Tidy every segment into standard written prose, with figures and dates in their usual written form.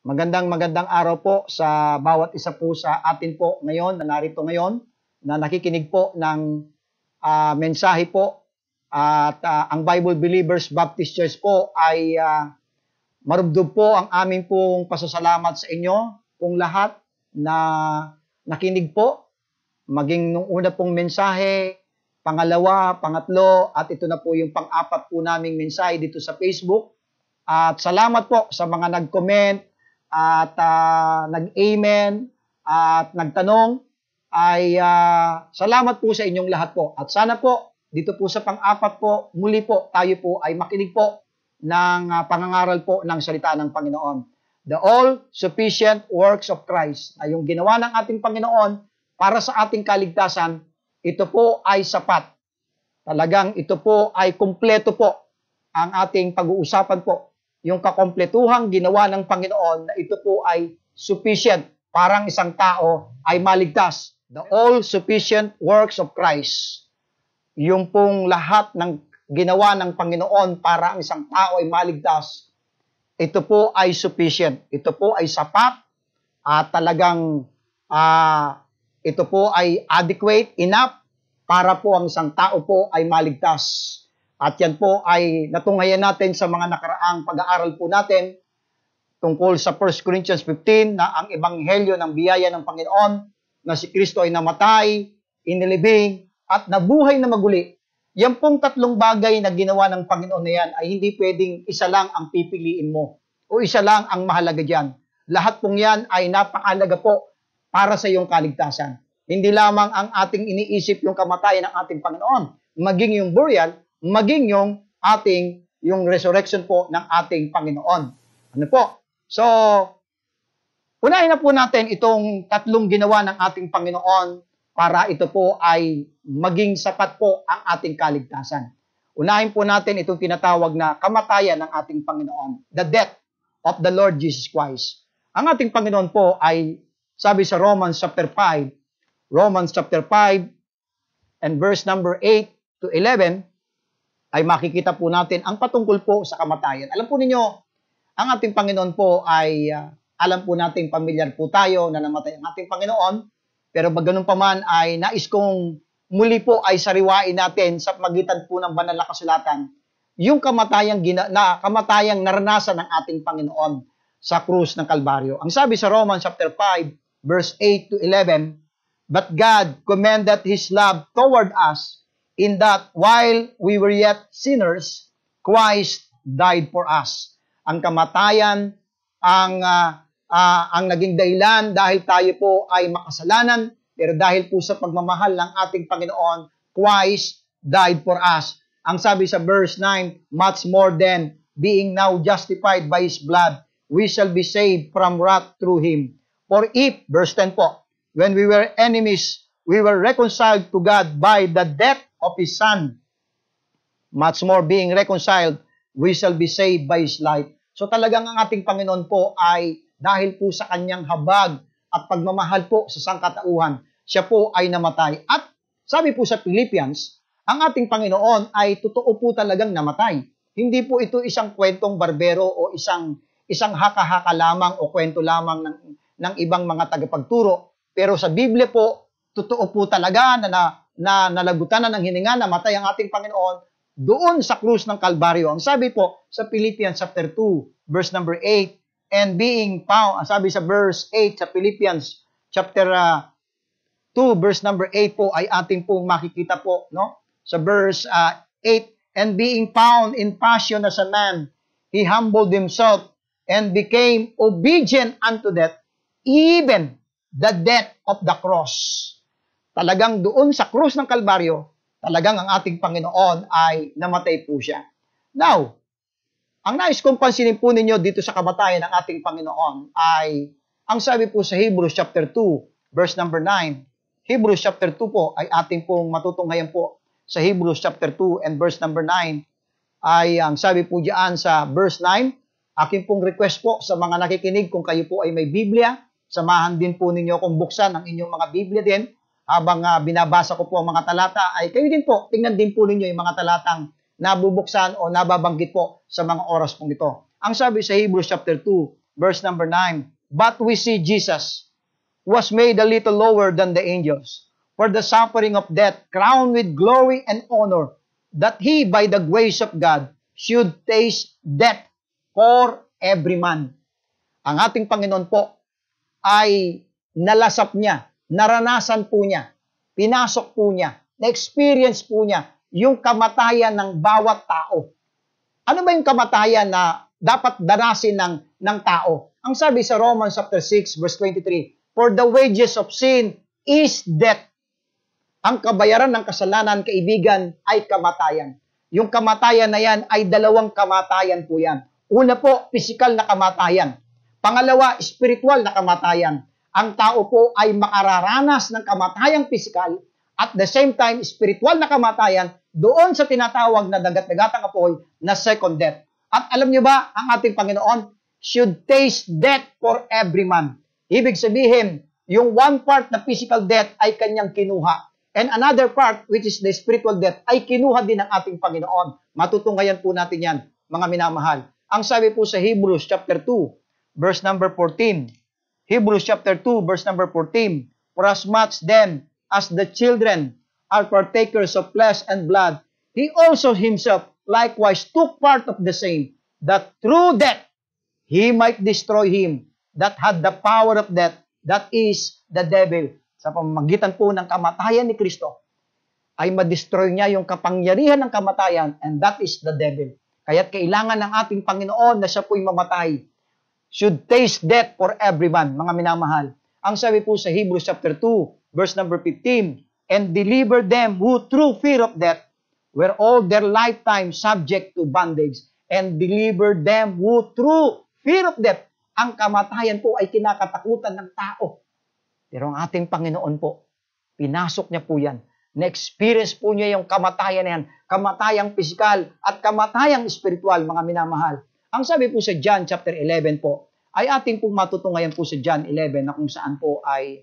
Magandang araw po sa bawat isa po sa atin po ngayon na narito ngayon na nakikinig po ng mensahe po at ang Bible Believers Baptist Church po ay marubdob po ang aming pong pasasalamat sa inyo kung lahat na nakinig po maging nung una pong mensahe, pangalawa, pangatlo, at ito na po yung pang-apat po naming mensahe dito sa Facebook. At salamat po sa mga nag-comment at nag-amen at nagtanong. Ay salamat po sa inyong lahat po. At sana po, dito po sa pang-apat po, muli po tayo po ay makinig po ng pangangaral po ng salita ng Panginoon. The all-sufficient works of Christ ay yung ginawa ng ating Panginoon para sa ating kaligtasan. Ito po ay sapat. Talagang ito po ay kumpleto po ang ating pag-uusapan po. Yung kakompletuhang ginawa ng Panginoon na ito po ay sufficient. Parang isang tao ay maligtas. The all-sufficient works of Christ. Yung pong lahat ng ginawa ng Panginoon para ang isang tao ay maligtas, ito po ay sufficient. Ito po ay sapat at talagang ito po ay adequate, enough, para po ang isang tao po ay maligtas. At yan po ay natunghayan natin sa mga nakaraang pag-aaral po natin tungkol sa 1 Corinthians 15 na ang Ebanghelyo ng Biyaya ng Panginoon na si Kristo ay namatay, inilibing, at nabuhay na maguli. Yan pong tatlong bagay na ginawa ng Panginoon na yan ay hindi pwedeng isa lang ang pipiliin mo o isa lang ang mahalaga dyan. Lahat pong yan ay napakalaga po para sa iyong kaligtasan. Hindi lamang ang ating iniisip yung kamatayan ng ating Panginoon, maging yung burial, maging yung resurrection po ng ating Panginoon. Ano po? So, unahin na po natin itong tatlong ginawa ng ating Panginoon para ito po ay maging sapat po ang ating kaligtasan. Unahin po natin itong tinatawag na kamatayan ng ating Panginoon, the death of the Lord Jesus Christ. Ang ating Panginoon po ay sabi sa Romans chapter 5, and verse number 8 to 11, ay makikita po natin ang patungkol po sa kamatayan. Alam po ninyo, ang ating Panginoon po ay, alam po natin, pamilyar po tayo na namatay ang ating Panginoon, pero baganoon pa man ay nais kong muli po ay sariwain natin sa pagitan po ng banal na kasulatan, yung kamatayang naranasan ng ating Panginoon sa krus ng Kalbaryo. Ang sabi sa Romans chapter 5, verse 8 to 11, "But God commended His love toward us in that while we were yet sinners, Christ died for us." Ang kamatayan, ang naging dahilan dahil tayo po ay makasalanan, pero dahil po sa pagmamahal ng ating Panginoon, Christ died for us. Ang sabi sa verse 9, "Much more than being now justified by His blood, we shall be saved from wrath through Him. For if," verse 10 po, "when we were enemies, we were reconciled to God by the death of His Son. Much more being reconciled, we shall be saved by His life." So talagang ang ating Panginoon po ay dahil po sa kanyang habag at pagmamahal po sa sangkatauhan, siya po ay namatay. At sabi po sa Philippians, ang ating Panginoon ay totoo po talagang namatay. Hindi po ito isang kwentong barbero o isang haka-haka lamang o kwento lamang ng ibang mga tagapagturo. Pero sa Biblia po, totoo po talaga na nalagutan na ng hininga, namatay ang ating Panginoon doon sa krus ng Kalbaryo. Ang sabi po sa Philippians chapter 2, verse number 8, "And being found," ang sabi sa verse 8 sa Philippians chapter 2, verse number 8 po ay ating pong makikita po, no? Sa verse 8, "And being found in passion as a man, He humbled Himself and became obedient unto death, even the death of the cross." Talagang doon sa krus ng Kalbaryo, talagang ang ating Panginoon ay namatay po siya. Now, ang nais kong pansinin po ninyo dito sa kamatayan ng ating Panginoon ay, ang sabi po sa Hebrews chapter 2, verse number 9, Hebrews chapter 2 po ay ating pong matutunghayan po sa Hebrews chapter 2 and verse number 9, ay ang sabi po diyan sa verse 9, aking pong request po sa mga nakikinig kung kayo po ay may Biblia, samahan din po ninyo kung buksan ang inyong mga Biblia din. Habang binabasa ko po ang mga talata, ay kayo din po, tingnan din po ninyo yung mga talatang nabubuksan o nababanggit po sa mga oras pong ito. Ang sabi sa Hebrews chapter 2 verse number 9. But we see Jesus was made a little lower than the angels, for the suffering of death, crowned with glory and honor, that he, by the grace of God, should taste death for every man. Ang ating Panginoon po ay nalasap niya, naranasan po niya, pinasok po niya, na-experience po niya yung kamatayan ng bawat tao. Ano ba yung kamatayan na dapat danasin ng tao? Ang sabi sa Romans chapter 6 verse 23, for the wages of sin is death. Ang kabayaran ng kasalanan, kaibigan, ay kamatayan. Yung kamatayan na yan ay dalawang kamatayan po yan. Una po, physical na kamatayan. Pangalawa, spiritual na kamatayan. Ang tao po ay makararanas ng kamatayang physical, at the same time, spiritual na kamatayan doon sa tinatawag na dagat-dagatang apoy na second death. At alam nyo ba, ang ating Panginoon should taste death for every man. Ibig sabihin, yung one part na physical death ay kanyang kinuha. And another part, which is the spiritual death, ay kinuha din ng ating Panginoon. Matutunghayan po natin yan, mga minamahal. Ang sabi po sa Hebrews chapter 2, verse number 14. Hebrews chapter 2, verse number 14. For as much then as the children are partakers of flesh and blood, he also himself likewise took part of the same, that through death he might destroy him that had the power of death, that is the devil. Sa pamamagitan po ng kamatayan ni Kristo, ay madestroy niya yung kapangyarihan ng kamatayan, and that is the devil. Kaya't kailangan ng ating Panginoon na siya po'y mamatay. Should taste death for everyone, mga minamahal. Ang sabi po sa Hebrews chapter 2, verse number 15, and deliver them who through fear of death were all their lifetime subject to bondage, and deliver them who through fear of death. Ang kamatayan po ay kinakatakutan ng tao. Pero ang ating Panginoon po, pinasok niya po yan. Na-experience po niya yung kamatayan na yan. Kamatayang pisikal at kamatayang espiritual, mga minamahal. Ang sabi po sa John chapter 11 po, ay ating pong matutungayan po sa John 11 na kung saan po ay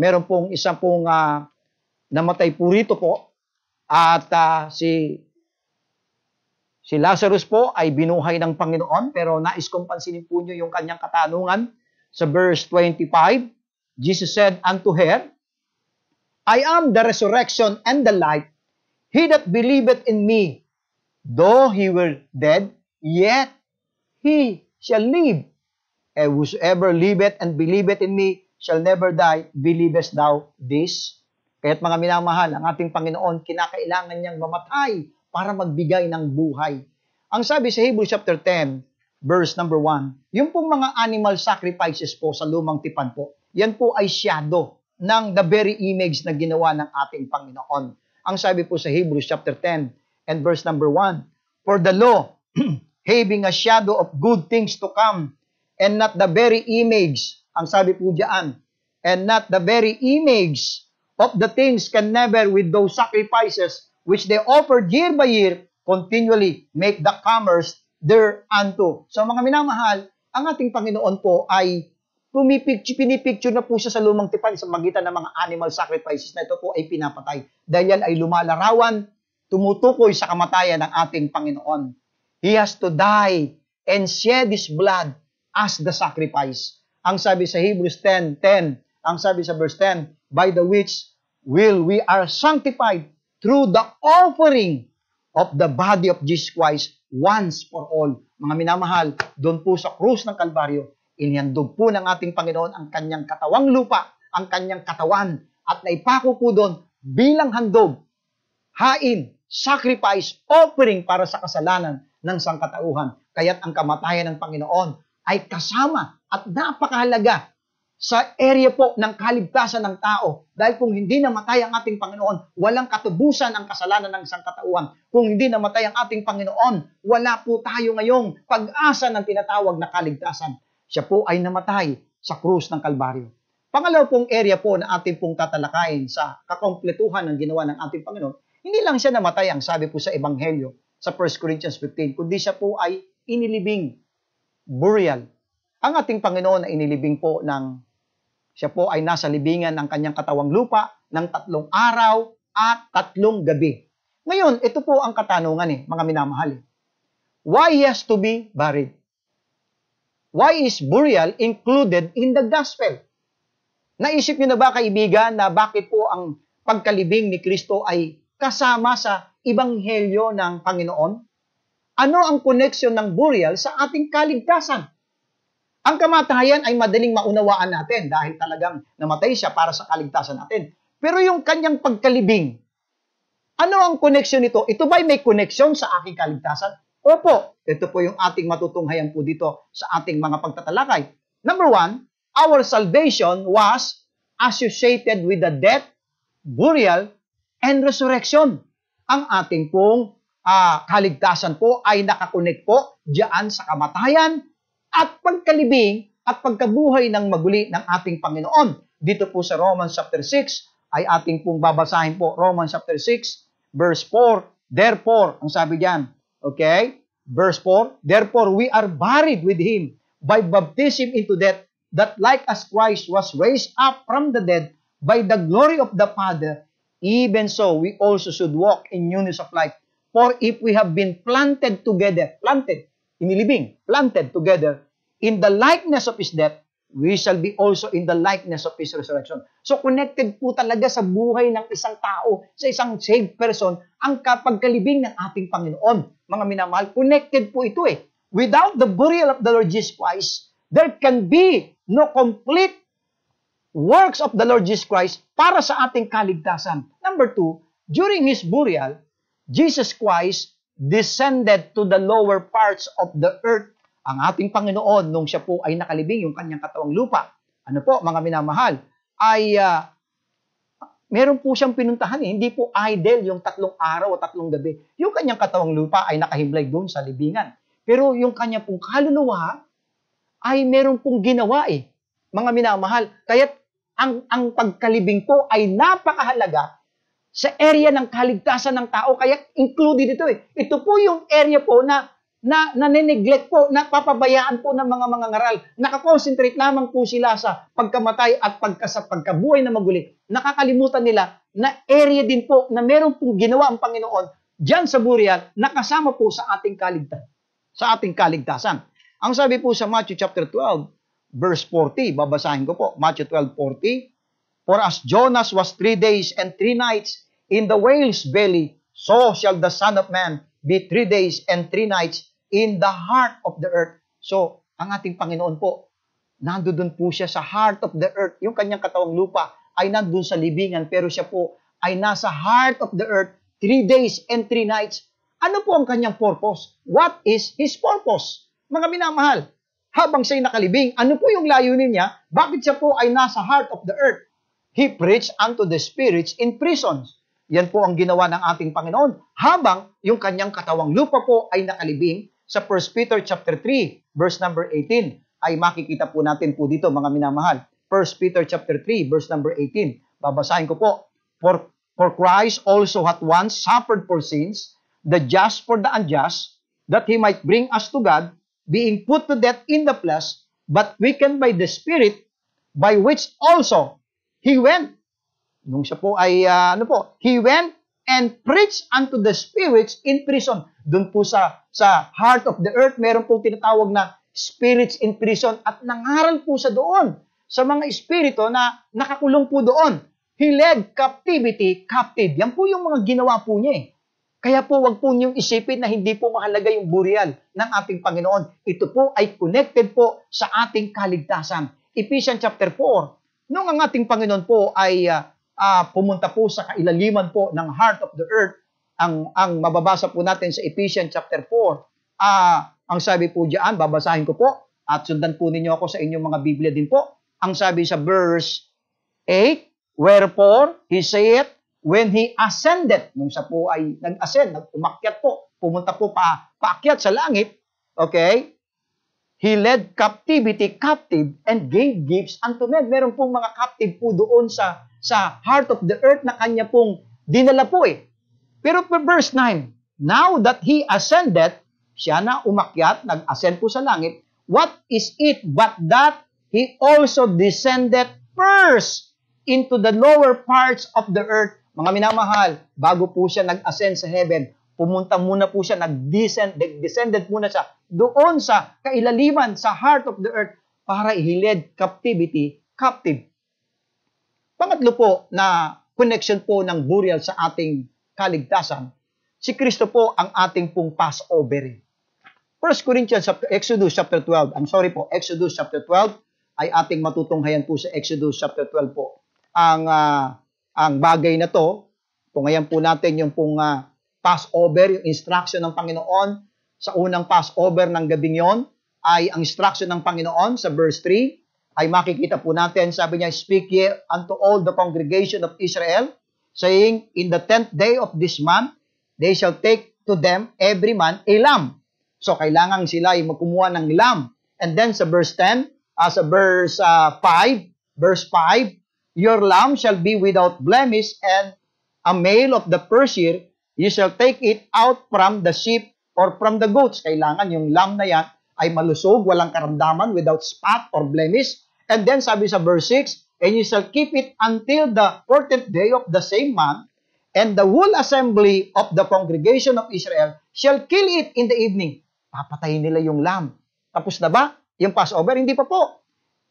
meron pong isang pong namatay po rito po. At si Lazarus po ay binuhay ng Panginoon, pero nais kong pansinin po niyo yung kanyang katanungan. Sa verse 25, Jesus said unto her, I am the resurrection and the life. He that believeth in me, though he were dead, yet he shall live. And whosoever liveth and believeth in me shall never die. Believest thou this? Kaya't mga minamahal, ang ating Panginoon, kinakailangan niyang mamatay para magbigay ng buhay. Ang sabi sa Hebrews chapter 10, verse number 1, yung pong mga animal sacrifices po sa lumang tipan po, yan po ay shadow ng the very image na ginawa ng ating Panginoon. Ang sabi po sa Hebrews chapter 10 and verse number 1, for the law, having a shadow of good things to come, and not the very image, ang sabi po diyan, and not the very image of the things can never with those sacrifices which they offered year by year continually make the commerce thereunto. So mga minamahal, ang ating Panginoon po ay pinipicture na po siya sa lumang tipan sa magitan ng mga animal sacrifices na ito po ay pinapatay. Dahil yan ay lumalarawan, tumutukoy sa kamatayan ng ating Panginoon. He has to die and shed his blood as the sacrifice. Ang sabi sa Hebrews 10:10, ang sabi sa verse 10, by the which will we are sanctified through the offering of the body of Jesus Christ once for all. Mga minamahal, doon po sa krus ng Kalbaryo, inihandog po ng ating Panginoon ang kanyang katawang lupa, ang kanyang katawan, at naipako po doon bilang handog, hain, sacrifice, offering para sa kasalanan ng sangkatauhan. Kaya't ang kamatayan ng Panginoon ay kasama at napakahalaga sa area po ng kaligtasan ng tao. Dahil kung hindi namatay ang ating Panginoon, walang katubusan ang kasalanan ng sangkatauhan. Kung hindi namatay ang ating Panginoon, wala po tayo ngayong pag-asa ng tinatawag na kaligtasan. Siya po ay namatay sa krus ng Kalbaryo. Pangalawa pong area po na ating pong tatalakayin sa kakompletuhan ng ginawa ng ating Panginoon, hindi lang siya namatay, ang sabi po sa Ebanghelyo, sa 1 Corinthians 15, kundi siya po ay inilibing, burial. Ang ating Panginoon ay inilibing po ng siya po ay nasa libingan ng kanyang katawang lupa ng 3 araw at 3 gabi. Ngayon, ito po ang katanungan mga minamahal. Why he has to be buried? Why is burial included in the gospel? Naisip niyo na ba, kaibigan, na bakit po ang pagkalibing ni Kristo ay kasama sa Ebanghelyo ng Panginoon? Ano ang connection ng burial sa ating kaligtasan? Ang kamatayan ay madaling maunawaan natin dahil talagang namatay siya para sa kaligtasan natin. Pero yung kanyang pagkalibing, ano ang connection nito? Ito ba'y may connection sa aking kaligtasan? Opo, ito po yung ating matutunghayan po dito sa ating mga pagtatalakay. Number one, our salvation was associated with the death, burial, and resurrection. Ang ating pong kaligtasan po ay nakakonek po diyan sa kamatayan at pagkalibing at pagkabuhay ng maguli ng ating Panginoon. Dito po sa Romans chapter 6 ay ating pong babasahin po. Romans chapter 6 verse 4, therefore, ang sabi diyan, okay? Verse 4, therefore we are buried with him by baptism into death, that like as Christ was raised up from the dead by the glory of the Father, even so, we also should walk in newness of life. For if we have been planted together, planted together in the likeness of his death, we shall be also in the likeness of his resurrection. So connected po talaga sa buhay ng isang tao, sa isang saved person, ang pagkalibing ng ating Panginoon. Mga minamahal, connected po ito eh. Without the burial of the Lord Jesus Christ, there can be no complete works of the Lord Jesus Christ para sa ating kaligtasan. Number two, during his burial, Jesus Christ descended to the lower parts of the earth. Ang ating Panginoon, nung siya po ay nakalibing, yung kanyang katawang lupa, ano po, mga minamahal, ay meron po siyang pinuntahan eh. Hindi po idle yung 3 araw o 3 gabi. Yung kanyang katawang lupa ay nakahimlay doon sa libingan. Pero yung kanyang pong kaluluwa ay meron pong ginawa eh. Mga minamahal, kaya't ang pagkalibing po ay napakahalaga sa area ng kaligtasan ng tao, kaya included ito eh. Ito po yung area po na nene-neglect po, napapabayaan po ng mga mangangaral. Nakakonsentrate lamang po sila sa pagkamatay at pagkabuhay na maguli. Nakakalimutan nila na area din po na meron pong ginawa ang Panginoon diyan sa burial, nakasama po sa ating kaligtasan. Ang sabi po sa Matthew chapter 12, verse 40, babasahin ko po, Matthew 12:40. For as Jonas was 3 days and 3 nights in the whale's belly, so shall the Son of Man be 3 days and 3 nights in the heart of the earth. So, ang ating Panginoon po, nandoon po siya sa heart of the earth. Yung kanyang katawang lupa ay nandoon sa libingan, pero siya po ay nasa heart of the earth 3 days and 3 nights. Ano po ang kanyang purpose? What is his purpose? Mga minamahal, habang siya'y nakalibing, ano po yung layunin niya? Bakit siya po ay nasa heart of the earth? He preached unto the spirits in prisons. Yan po ang ginawa ng ating Panginoon. Habang yung kanyang katawang lupa po ay nakalibing, sa 1 Peter chapter 3, verse number 18, ay makikita po natin po dito, mga minamahal. 1 Peter chapter 3, verse number 18. Babasahin ko po. For Christ also hath once suffered for sins, the just for the unjust, that he might bring us to God, being put to death in the flesh, but quickened by the Spirit, by which also he went. Nung siya po ay, he went and preached unto the spirits in prison. Doon po sa heart of the earth, meron po tinatawag na spirits in prison, at nangaral po sa doon, sa mga espirito na nakakulong po doon. He led captivity captive. Yan po yung mga ginawa po niya eh. Kaya po, wag po niyong isipin na hindi po mahalaga yung burial ng ating Panginoon. Ito po ay connected po sa ating kaligtasan. Ephesians chapter 4, nung ang ating Panginoon po ay pumunta po sa kailaliman po ng heart of the earth, ang mababasa po natin sa Ephesians chapter 4, ang sabi po diyan, babasahin ko po, at sundan po ninyo ako sa inyong mga Biblia din po. Ang sabi sa verse 8, wherefore he saith, when he ascended, nung siya po ay nag-ascend, umakyat po, pumunta po paakyat sa langit, okay? He led captivity captive and gave gifts unto men. Meron pong mga captive po doon sa heart of the earth na kanya pong dinala po eh. Pero verse 9, now that he ascended, siya na umakyat, nag-ascend po sa langit, what is it but that he also descended first into the lower parts of the earth? Mga minamahal, bago po siya nag-ascend sa heaven, pumunta muna po siya, nag-descended muna siya doon sa kailaliman, sa heart of the earth, para ihilid captivity, captive. Pangatlo po na connection po ng burial sa ating kaligtasan, si Kristo po ang ating pong Passover. 1 Corinthians, Exodus chapter 12, Exodus chapter 12, ay ating matutunghayan po sa Exodus chapter 12 po. Ang bagay na to, tunghayan po natin yung pong Passover, yung instruction ng Panginoon sa unang Passover ng gabing yon, ay ang instruction ng Panginoon sa verse 3, ay makikita po natin, sabi niya, "Speak ye unto all the congregation of Israel, saying, in the 10th day of this month, they shall take to them every man a lamb." So, kailangan sila ay magkumuha ng lamb. And then sa verse 10, verse 5, "Your lamb shall be without blemish, and a male of the first year, you shall take it out from the sheep or from the goats." Kailangan yung lamb na yan ay malusog, walang karamdaman, without spot or blemish. And then sabi sa verse 6, "And you shall keep it until the 14th day of the same month, and the whole assembly of the congregation of Israel shall kill it in the evening." Papatayin nila yung lamb. Tapos na ba yung Passover? Hindi pa po.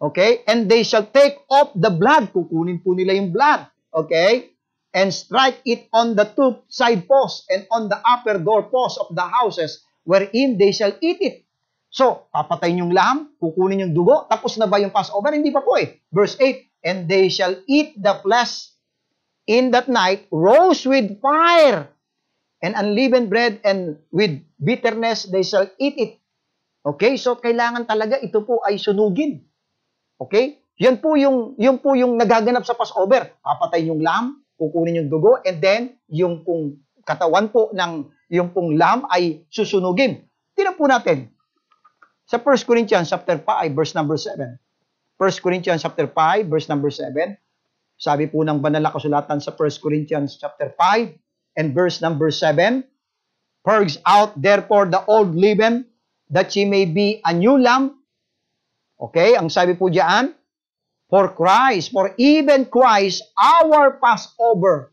Okay? "And they shall take off the blood." Kukunin po nila yung blood. Okay? "And strike it on the two side posts and on the upper door posts of the houses wherein they shall eat it." So, papatayin yung lamb, kukunin yung dugo. Tapos na ba yung Passover? Hindi pa po eh. Verse 8, "And they shall eat the flesh in that night, roast with fire, and unleavened bread, and with bitterness they shall eat it." Okay? So, kailangan talaga ito po ay sunugin. Okay? Yan po yung nagaganap sa Passover. Papatay yung lamb, kukunin yung dugo, and then yung pong katawan po ng yung pong lamb ay susunugin. Tingnan po natin sa 1 Corinthians chapter 5 verse number 7. 1 Corinthians chapter 5 verse number 7. Sabi po ng banal na kasulatan sa 1 Corinthians chapter 5 and verse number 7, "Purge out therefore the old leaven, that ye may be a new lamb." Okay, ang sabi po diyan, for even Christ, our Passover,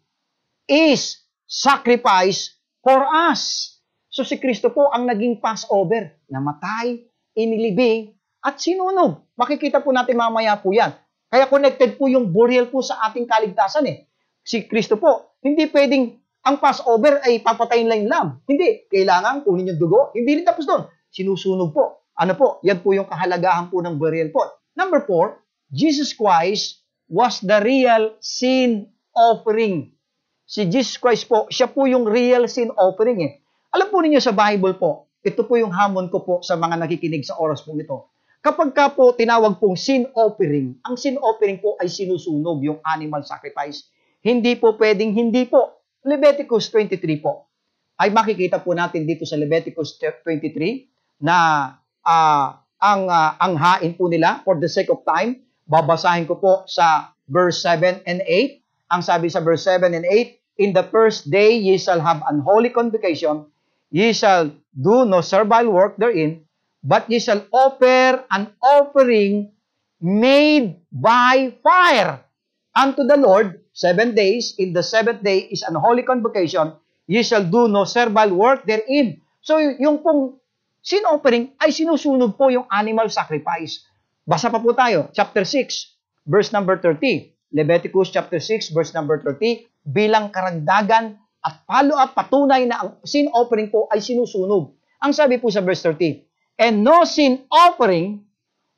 is sacrifice for us. So si Kristo po ang naging Passover, namatay, inilibing, at sinunog. Makikita po natin mamaya po yan. Kaya connected po yung burial po sa ating kaligtasan eh. Si Kristo po, hindi pwedeng ang Passover ay papatayin lang yung lamb. Hindi, kailangan kunin yung dugo. Hindi rin tapos doon. Sinusunog po. Ano po? Yan po yung kahalagahan po ng burial po. Number 4, Jesus Christ was the real sin offering. Si Jesus Christ po, siya po yung real sin offering eh. Alam po ninyo sa Bible po, ito po yung hamon ko po sa mga nakikinig sa oras po ito. Kapag ka po tinawag pong sin offering, ang sin offering po ay sinusunog yung animal sacrifice. Hindi po pwedeng hindi po. Leviticus 23 po. Ay makikita po natin dito sa Leviticus 23 na ang hain po nila for the sake of time. Babasahin ko po sa verse 7 and 8. Ang sabi sa verse 7 and 8, "In the first day ye shall have an holy convocation. Ye shall do no servile work therein, but ye shall offer an offering made by fire unto the Lord 7 days. In the 7th day is an holy convocation. Ye shall do no servile work therein." So yung pong sin offering ay sinusunog po yung animal sacrifice. Basa pa po tayo, chapter 6, verse number 30. Leviticus chapter 6, verse number 30, bilang karagdagan at follow-up, patunay na ang sin offering po ay sinusunog. Ang sabi po sa verse 30, "And no sin offering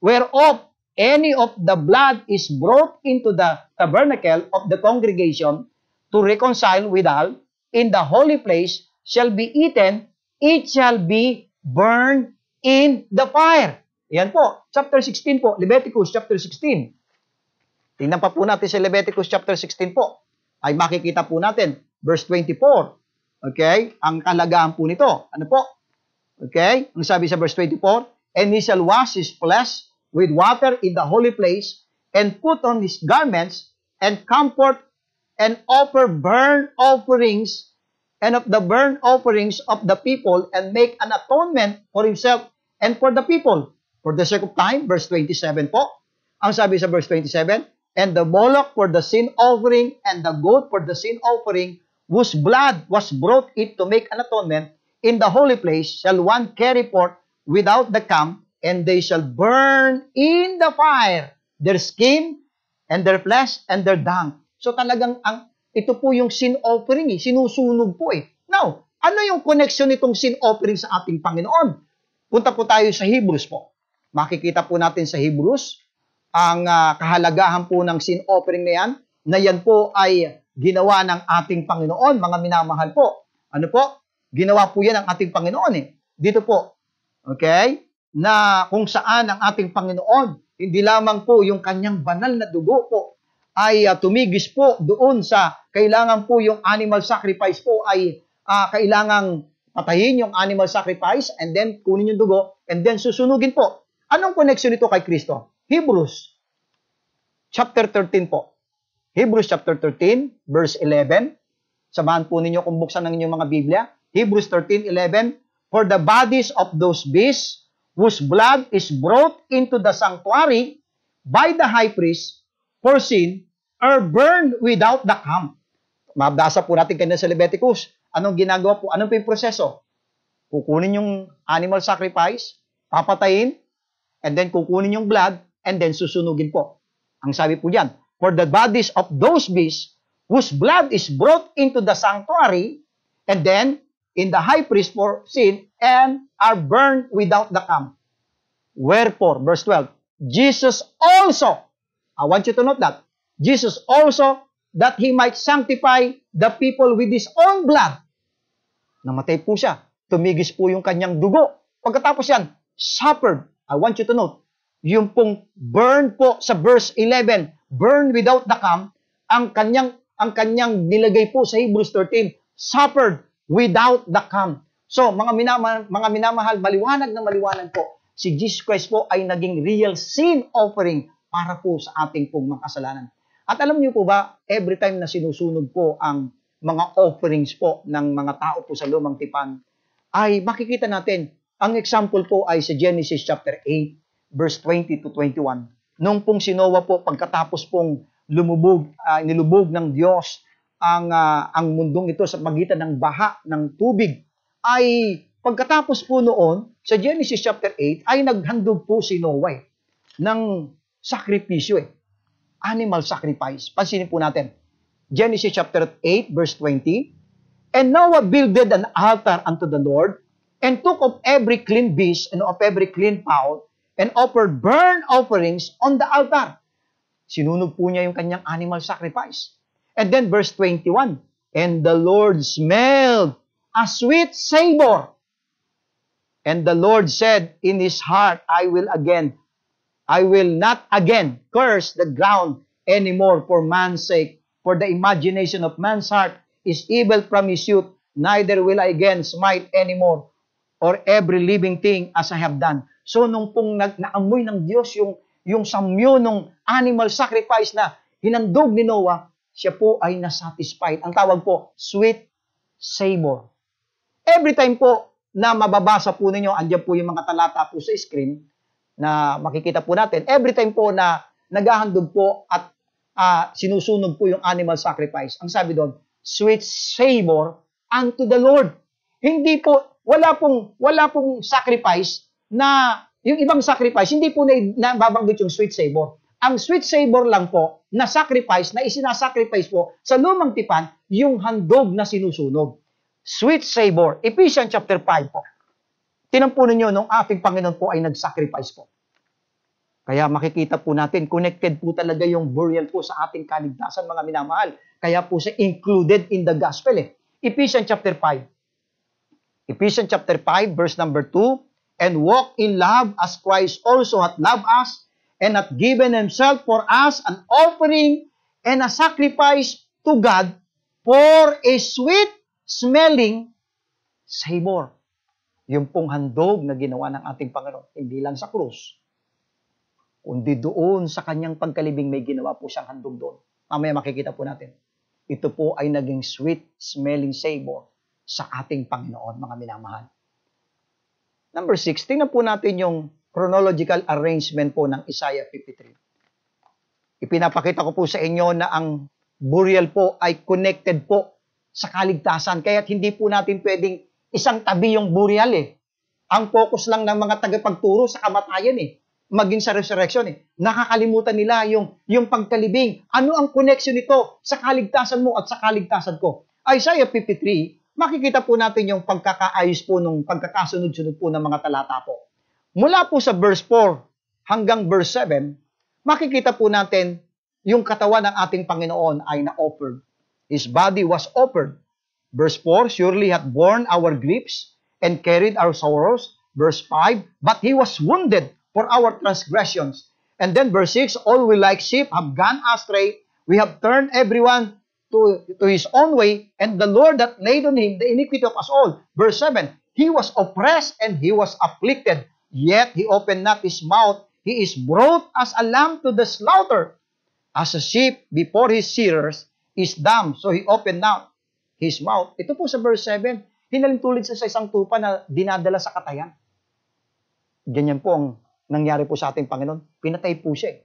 whereof any of the blood is brought into the tabernacle of the congregation to reconcile withal in the holy place shall be eaten, it shall be burn in the fire." Yan po, chapter 16 po, Leviticus chapter 16. Tingnan pa po natin sa Leviticus chapter 16 po. Ay makikita po natin, verse 24. Okay? Ang kalagaan po nito. Ano po? Okay? Ang sabi sa verse 24, "And he shall wash his flesh with water in the holy place, and put on his garments, and come forth, and offer burnt offerings, and of the burnt offerings of the people, and make an atonement for himself and for the people." For the sake of time, verse 27 po. Ang sabi sa verse 27, "And the bullock for the sin offering and the goat for the sin offering whose blood was brought in to make an atonement in the holy place, shall one carry forth without the camp, and they shall burn in the fire their skin, and their flesh, and their dung. So talagang ito po yung sin offering, sinusunog po eh. Now, ano yung connection nitong sin offering sa ating Panginoon? Punta po tayo sa Hebrews po. Makikita po natin sa Hebrews ang kahalagahan po ng sin offering na yan po ay ginawa ng ating Panginoon, mga minamahal po. Ano po? Ginawa po yan ng ating Panginoon eh. Dito po, okay? Na kung saan ang ating Panginoon, hindi lamang po yung kanyang banal na dugo po, ay tumigis po doon sa kailangan po yung animal sacrifice po ay kailangang patayin yung animal sacrifice and then kunin yung dugo and then susunugin po. Anong connection ito kay Kristo? Hebrews chapter 13 po. Hebrews chapter 13 verse 11. Samahan po ninyo kung buksan ng inyong mga Biblia. Hebrews 13:11. For the bodies of those beasts whose blood is brought into the sanctuary by the high priest for sin are burned without the camp. Mabasa po natin kanina sa Leviticus. Anong ginagawa po? Anong po yung proseso? Kukunin yung animal sacrifice, papatayin, and then kukunin yung blood, and then susunugin po. Ang sabi po diyan, for the bodies of those beasts whose blood is brought into the sanctuary, and then in the high priest for sin, and are burned without the camp. Wherefore, verse 12, Jesus also, I want you to note that. Jesus also, that He might sanctify the people with His own blood. Namatay po siya. Tumigis po yung kanyang dugo. Pagkatapos yan, suffered. I want you to note. Yung pong burn po sa verse 11, burn without the camp, ang kanyang nilagay po sa Hebrews 13, suffered without the camp. So, mga minamahal, maliwanag na maliwanag po, si Jesus Christ po ay naging real sin offering para po sa ating pong mga kasalanan. At alam niyo po ba, every time na sinusunog po ang mga offerings po ng mga tao po sa lumang tipan, ay makikita natin, ang example po ay sa Genesis chapter 8, verse 20 to 21. Nung pong si Noah po, pagkatapos pong nilubog ng Diyos ang mundong ito sa pagitan ng baha, ng tubig, ay pagkatapos po noon, sa Genesis chapter 8, ay naghandog po si Noah ng sakripisyo eh. Animal sacrifice. Pansinin po natin. Genesis chapter 8 verse 20. And Noah builded an altar unto the Lord, and took of every clean beast, and of every clean fowl, and offered burnt offerings on the altar. Sinunog po niya yung kanyang animal sacrifice. And then verse 21. And the Lord smelled a sweet savor. And the Lord said in His heart, I will not again curse the ground anymore for man's sake, for the imagination of man's heart is evil from his youth, neither will I again smite anymore or every living thing as I have done. So nung pong naamoy ng Diyos yung samyo ng animal sacrifice na hinandog ni Noah, siya po ay nasatisfied. Ang tawag po, sweet savor. Every time po na mababasa po ninyo, andyan po yung mga talata po sa screen, na makikita po natin, every time po na naghahandog po at sinusunog po yung animal sacrifice, ang sabi doon, sweet savor unto the Lord. Hindi po, wala pong sacrifice na, yung ibang sacrifice, hindi po nababanggit yung sweet savor. Ang sweet savor lang po, na sacrifice, na isinasacrifice po, sa lumang tipan, yung handog na sinusunog. Sweet savor, Ephesians chapter 5 po. Tinampunan nyo nung ating Panginoon po ay nag-sacrifice po. Kaya makikita po natin, connected po talaga yung burial po sa ating kaligtasan, mga minamahal. Kaya po siya included in the gospel eh. Ephesians chapter 5. Ephesians chapter 5, verse number 2, and walk in love as Christ also hath loved us, and hath given Himself for us an offering and a sacrifice to God for a sweet-smelling savor. Yung pong handog na ginawa ng ating Panginoon, hindi lang sa krus, kundi doon sa kanyang pagkalibing may ginawa po siyang handog doon. Mamaya makikita po natin. Ito po ay naging sweet-smelling savor sa ating Panginoon, mga minamahal. Number 6, tingnan po natin yung chronological arrangement po ng Isaiah 53. Ipinapakita ko po sa inyo na ang burial po ay connected po sa kaligtasan. Kaya't hindi po natin pwedeng isang tabi yung burial eh. Ang focus lang ng mga tagapagturo sa kamatayan eh. Maging sa resurrection eh. Nakakalimutan nila yung pagkalibing. Ano ang connection nito sa kaligtasan mo at sa kaligtasan ko? Isaiah 53, makikita po natin yung pagkakaayos po nung pagkakasunod-sunod po ng mga talata po. Mula po sa verse 4 hanggang verse 7, makikita po natin yung katawan ng ating Panginoon ay na-offered. His body was offered. Verse 4, surely hath borne our griefs and carried our sorrows. Verse 5, but he was wounded for our transgressions. And then verse 6, all we like sheep have gone astray. We have turned everyone to his own way, and the Lord hath laid on him the iniquity of us all. Verse 7, he was oppressed and he was afflicted, yet he opened not his mouth. He is brought as a lamb to the slaughter. As a sheep before his shearers is dumb, so he opened out his mouth. Ito po sa verse 7, hinalintulid siya sa isang tupa na dinadala sa katayan. Ganyan po ang nangyari po sa ating Panginoon. Pinatay po siya.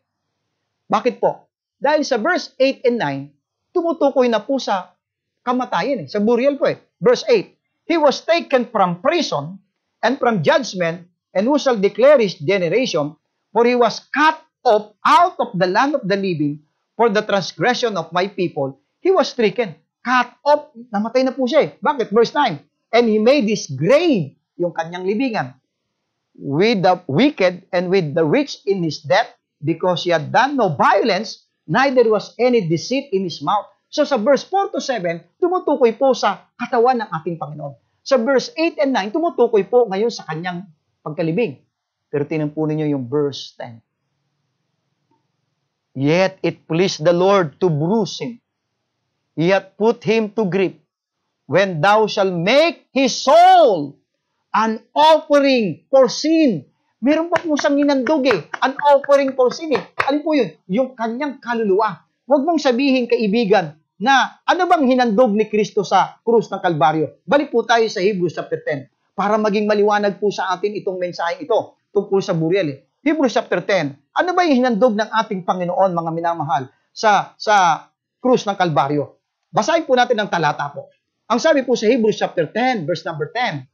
Bakit po? Dahil sa verse 8 and 9, tumutukoy na po sa kamatayan, sa burial po. Verse 8, he was taken from prison and from judgment, and who shall declare his generation? For he was cut off out of the land of the living, for the transgression of my people, he was stricken. Cut off. Namatay na po siya eh. Bakit? Verse 9. And he made his grave, yung kanyang libingan, with the wicked and with the rich in his death, because he had done no violence, neither was any deceit in his mouth. So sa verse 4 to 7, tumutukoy po sa katawan ng ating Panginoon. Sa verse 8 and 9, tumutukoy po ngayon sa kanyang pagkalibing. Pero tinampunin niyo yung verse 10. Yet it pleased the Lord to bruise him. He hath put him to grief. When thou shalt make his soul an offering for sin. Meron pa po siyang inandog eh. An offering for sin eh. Ano po yun? Yung kanyang kaluluwa. Huwag mong sabihin, kaibigan, na ano bang hinandog ni Kristo sa krus ng Kalbaryo. Balik po tayo sa Hebrews chapter 10 para maging maliwanag po sa atin itong mensaheng ito tungkol sa burial eh. Hebrews chapter 10, ano ba yung hinandog ng ating Panginoon, mga minamahal, sa krus ng Kalbaryo? Basahin po natin ang talata po. Ang sabi po sa Hebrews chapter 10, verse number 10,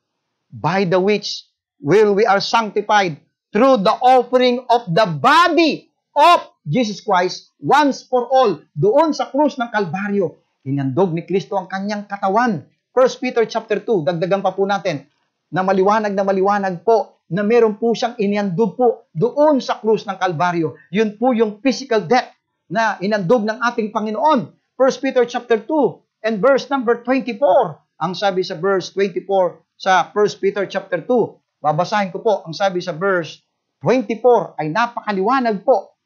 by the which will we are sanctified through the offering of the body of Jesus Christ once for all. Doon sa krus ng Kalbaryo, hinandog ni Kristo ang kanyang katawan. 1 Peter chapter 2, dagdagan pa po natin, na maliwanag po, na meron po siyang iniandog po doon sa krus ng Kalbaryo. Yun po yung physical death na inandog ng ating Panginoon. 1 Peter chapter 2 and verse number 24. Ang sabi sa verse 24 sa 1 Peter chapter 2. Babasahin ko po. Ang sabi sa verse 24 ay napakaliwanag po.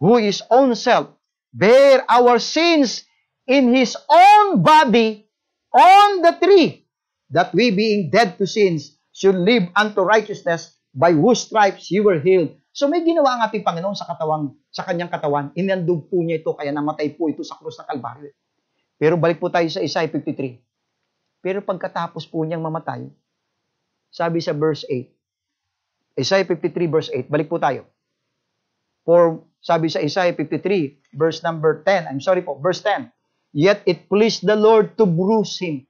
Who his own self bare our sins in his own body on the tree, that we being dead to sins should live unto righteousness, by whose stripes you were healed. So may ginawa ang ating Panginoon sa kanyang katawan. Inandog po niya ito, kaya namatay po ito sa krus ng Kalbaryo. Pero balik po tayo sa Isaiah 53. Pero pagkatapos po niyang mamatay, sabi sa verse 8, Isaiah 53 verse 8, balik po tayo. For sabi sa Isaiah 53 verse number 10, verse 10, yet it pleased the Lord to bruise him,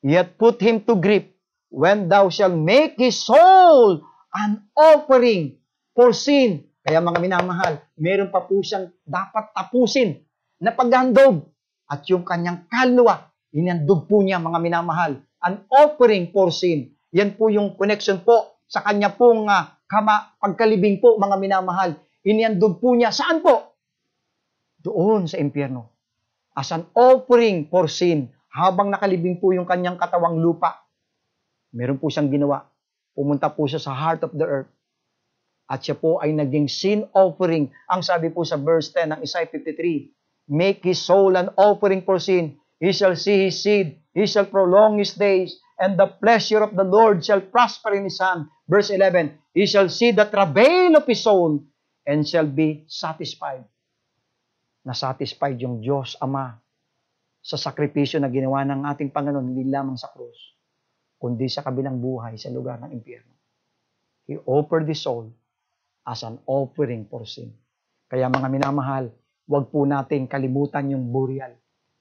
yet put him to grief, when thou shalt make his soul an offering for sin. Kaya mga minamahal, meron pa po siyang dapat tapusin na paghandog, at yung kanyang kaluluwa, inandog po niya, mga minamahal, an offering for sin. Yan po yung connection po sa kanya pong pagkalibing po, mga minamahal. Inandog po niya, saan po? Doon sa impyerno. As an offering for sin, habang nakalibing po yung kanyang katawang lupa, meron po siyang ginawa. Pumunta po siya sa heart of the earth. At siya po ay naging sin offering. Ang sabi po sa verse 10 ng Isaiah 53, make his soul an offering for sin. He shall see his seed. He shall prolong his days. And the pleasure of the Lord shall prosper in his hand. Verse 11, he shall see the travail of his soul and shall be satisfied. Nasatisfied yung Diyos Ama sa sakripisyo na ginawa ng ating Panginoon, hindi lamang sa krus, kundi sa kabilang buhay, sa lugar ng impyerno. He offered the soul as an offering for sin. Kaya mga minamahal, huwag po nating kalimutan yung burial.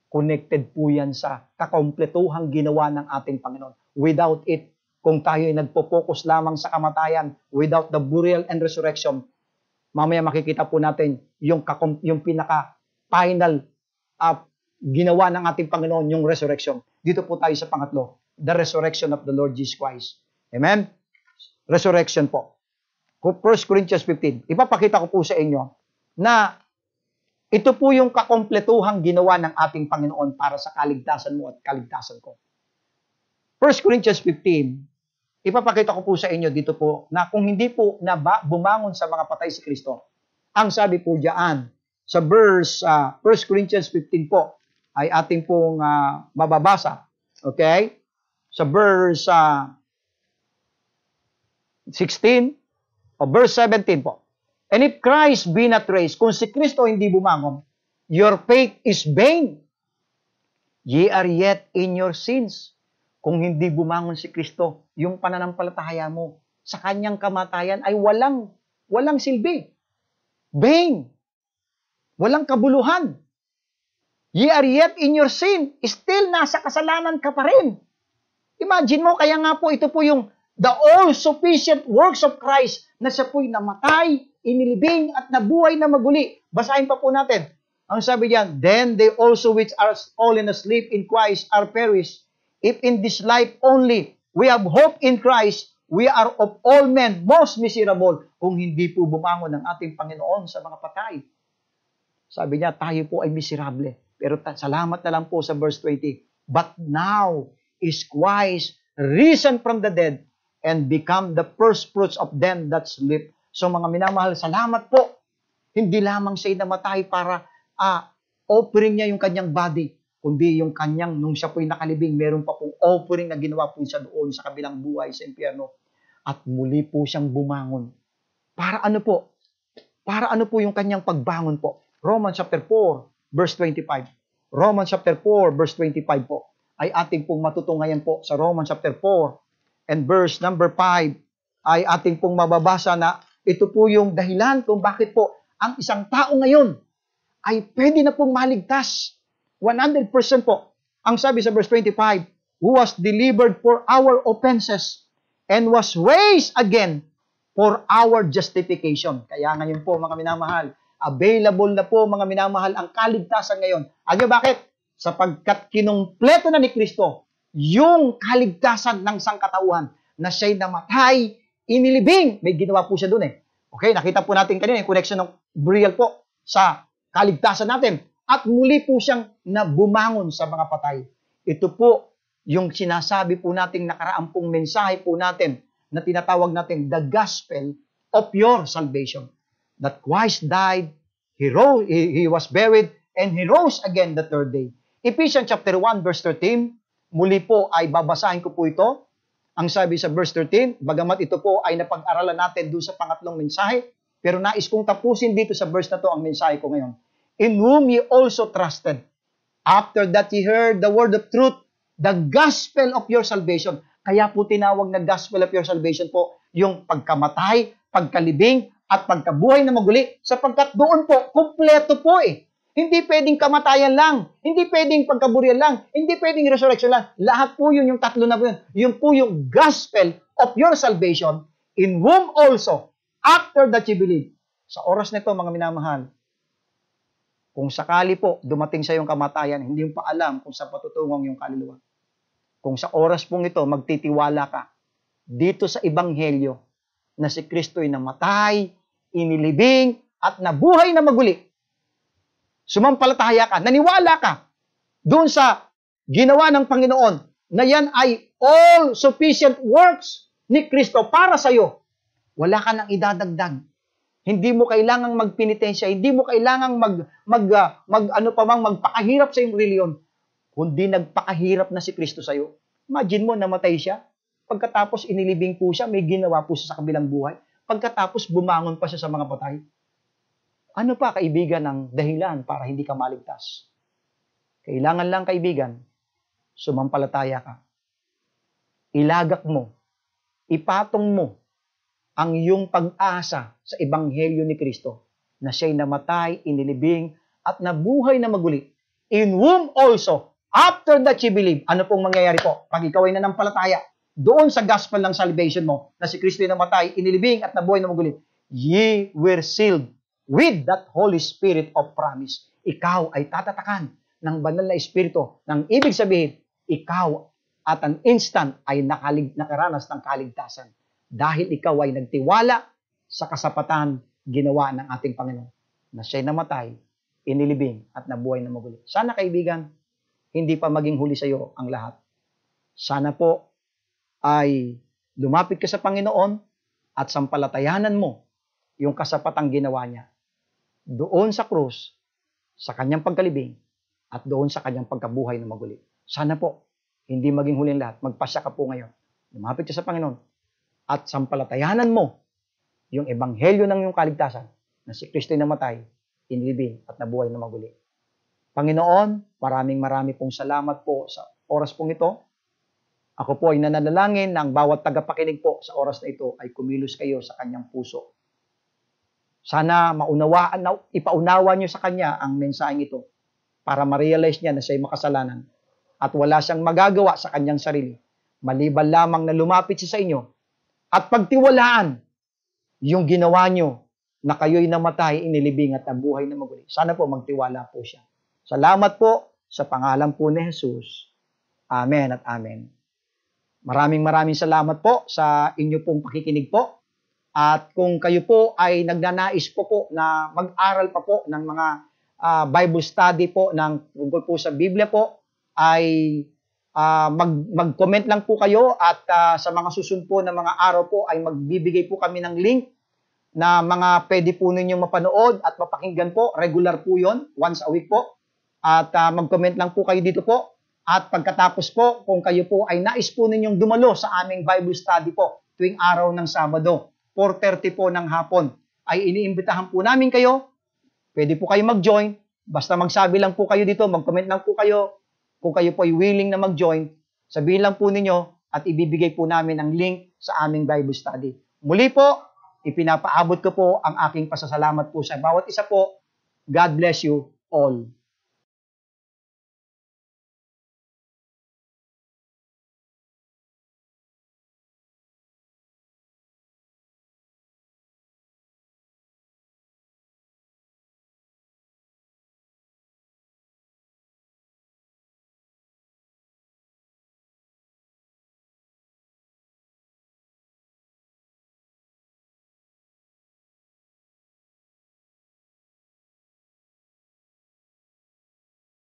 Connected po yan sa kakompletuhang ginawa ng ating Panginoon. Without it, kung tayo ay nagpo-focus lamang sa kamatayan, without the burial and resurrection, mamaya makikita po natin yung pinaka-final ginawa ng ating Panginoon, yung resurrection. Dito po tayo sa pangatlo, the resurrection of the Lord Jesus Christ. Amen? Resurrection po. 1 Corinthians 15. Ipapakita ko po sa inyo na ito po yung kakompletuhang ginawa ng ating Panginoon para sa kaligtasan mo at kaligtasan ko. 1 Corinthians 15, ipapakita ko po sa inyo dito po na kung hindi po na bumangon sa mga patay si Kristo, ang sabi po diyan sa verse 1 Corinthians 15 po ay ating pong mababasa. Okay? Sa verse 16 o verse 17 po. And if Christ be not raised, kung si Kristo hindi bumangon, your faith is vain. Ye are yet in your sins. Kung hindi bumangon si Kristo, yung pananampalataya mo sa kanyang kamatayan ay walang silbi. Vain. Walang kabuluhan. Ye are yet in your sin. Still, nasa kasalanan ka pa rin. Imagine mo, kaya nga po, ito po yung the all-sufficient works of Christ na siya po'y namatay, inilibing, at nabuhay na maguli. Basahin pa po natin. Ang sabi diyan, then they also which are fallen asleep in Christ are perished. If in this life only we have hope in Christ, we are of all men most miserable. Kung hindi po bumangon ng ating Panginoon sa mga patay. Sabi niya, tayo po ay miserable. Pero salamat na lang po sa verse 20. But now is Christ risen from the dead and become the first fruits of them that sleep. So mga minamahal, salamat po. Hindi lamang siya namatay para offering niya yung kanyang body. Kundi yung kanyang, nung siya po'y nakalibing, meron pa pong offering na ginawa po siya doon sa kabilang buhay sa impyerno. At muli po siyang bumangon. Para ano po? Para ano po yung kanyang pagbangon po? Romans chapter 4, verse 25. Romans chapter 4, verse 25 po, ay ating pong matutungayan po sa Romans chapter 4 and verse number 5 ay ating pong mababasa na ito po yung dahilan kung bakit po ang isang tao ngayon ay pwede na pong maligtas. 100% po. Ang sabi sa verse 25, who was delivered for our offenses and was raised again for our justification. Kaya ngayon po mga minamahal, available na po mga minamahal ang kaligtasan ngayon. Alam niyo bakit? Sapagkat kinumpleto na ni Kristo yung kaligtasan ng sangkatauhan na siya'y namatay, inilibing. May ginawa po siya dun eh. Okay, nakita po natin kanina yung connection ng burial po sa kaligtasan natin. At muli po siyang nabumangon sa mga patay. Ito po yung sinasabi po nating nakaraang pong mensahe po natin na tinatawag natin the gospel of your salvation. That Christ died, he was buried, and he rose again the third day. Ephesians chapter 1 verse 13, muli po ay babasahin ko po ito. Ang sabi sa verse 13, bagamat ito po ay napag-aralan natin doon sa pangatlong mensahe, pero nais kong tapusin dito sa verse na to ang mensahe ko ngayon. In whom ye also trusted, after that ye heard the word of truth, the gospel of your salvation. Kaya po tinawag na gospel of your salvation po, yung pagkamatay, pagkalibing, at pagkabuhay na maguli, sapagkat doon po, kumpleto po eh. Hindi pwedeng kamatayan lang, hindi pwedeng pagkaburyal lang, hindi pwedeng resurrection lang. Lahat po yun, yung tatlo na po yun. Yung po yung gospel of your salvation, in whom also, after that ye believe. Sa oras nito, mga minamahal, kung sakali po dumating sa iyong kamatayan, hindi mo pa alam kung saan patutungong yung kaluluwa. Kung sa oras pong ito magtitiwala ka dito sa Ebanghelyo na si Kristo'y namatay, inilibing, at nabuhay na maguli, sumampalataya ka, naniwala ka doon sa ginawa ng Panginoon na yan ay all sufficient works ni Kristo para sa iyo, wala ka nang idadagdag. Hindi mo kailangang magpenitensya, hindi mo kailangang magpakahirap sa iyong reliyon, kundi nagpakahirap na si Kristo sa iyo. Imagine mo, namatay siya, pagkatapos inilibing po siya, may ginawa po siya sa kabilang buhay, pagkatapos bumangon pa siya sa mga patay. Ano pa, kaibigan, ang dahilan para hindi ka maligtas? Kailangan lang, kaibigan, sumampalataya ka. Ilagak mo, ipatong mo ang iyong pag-asa sa Ebanghelyo ni Kristo na siya'y namatay, inilibing, at nabuhay na maguli in whom also, after that she believed, ano pong mangyayari po? Pag ikaw ay nanampalataya, doon sa gospel ng salvation mo, na si Kristo ay namatay, inilibing at nabuhay na muli, ye were sealed with that Holy Spirit of promise. Ikaw ay tatatakan ng banal na Espiritu, ng ibig sabihin, ikaw at an instant ay nakaranas ng kaligtasan. Dahil ikaw ay nagtiwala sa kasapatan ginawa ng ating Panginoon, na siya'y namatay, inilibing at nabuhay na muli. Sana kaibigan, hindi pa maging huli sa iyo ang lahat. Sana po ay lumapit ka sa Panginoon at sampalatayanan mo yung kasapatang ginawa niya doon sa krus, sa kanyang pagkalibing, at doon sa kanyang pagkabuhay na muli. Sana po hindi maging huli ang lahat. Magpasya ka po ngayon. Lumapit ka sa Panginoon at sampalatayanan mo yung ebanghelyo ng iyong kaligtasan, na si Kristo ay namatay, inilibing at nabuhay na muli. Panginoon, maraming pong salamat po sa oras pong ito. Ako po ay nananalangin na ang bawat tagapakinig po sa oras na ito ay kumilos kayo sa kanyang puso. Sana maunawaan, ipaunawa niyo sa kanya ang mensaheng ito para ma-realize niya na siya'y makasalanan at wala siyang magagawa sa kanyang sarili, maliban lamang na lumapit siya sa inyo at pagtiwalaan yung ginawa niyo na kayo'y namatay, inilibing at nabuhay na muli. Sana po magtiwala po siya. Salamat po sa pangalan po ni Hesus. Amen at amen. Maraming salamat po sa inyo pong pakikinig po. At kung kayo po ay nagnanais po na mag-aral pa po ng mga Bible study po ng tungkol po sa Biblia po, ay mag-comment lang po kayo at sa mga susunod po na mga araw po ay magbibigay po kami ng link na mga pwede po ninyong mapanood at mapakinggan po. Regular po yon, once a week po. At mag-comment lang po kayo dito po. At pagkatapos po, kung kayo po ay nais po ninyong dumalo sa aming Bible study po tuwing araw ng Sabado, 4:30 po ng hapon, ay iniimbitahan po namin kayo. Pwede po kayo mag-join. Basta magsabi lang po kayo dito, mag-comment lang po kayo. Kung kayo po ay willing na mag-join, sabihin lang po ninyo at ibibigay po namin ang link sa aming Bible study. Muli po, ipinapaabot ko po ang aking pasasalamat po sa bawat isa po. God bless you all.